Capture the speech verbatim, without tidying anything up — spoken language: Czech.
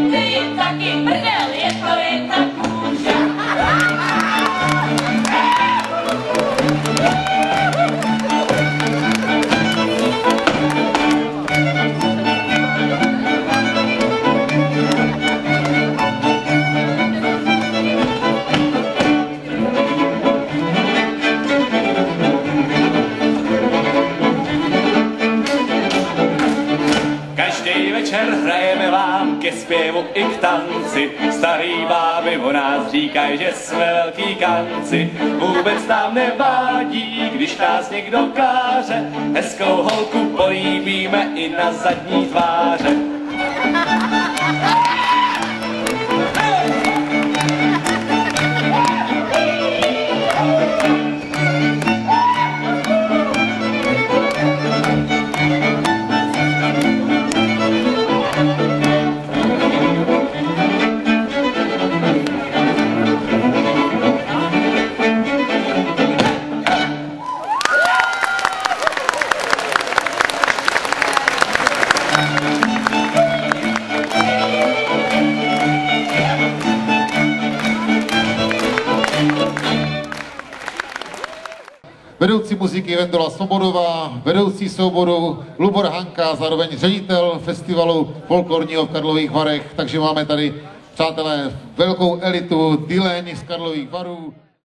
přeci jim taky prdel, je to jen tak může. Hrajeme vám ke zpěvu i k tanci, starý báby o nás říkají, že jsme velký kanci. Vůbec nám nevadí, když nás někdo káže, hezkou holku políbíme i na zadní tváře. Vedoucí muziky Vendola Svobodová, vedoucí souboru Lubor Hanka, zároveň ředitel festivalu folklorního v Karlových Varech. Takže máme tady, přátelé, velkou elitu, Dyleň z Karlových Varů.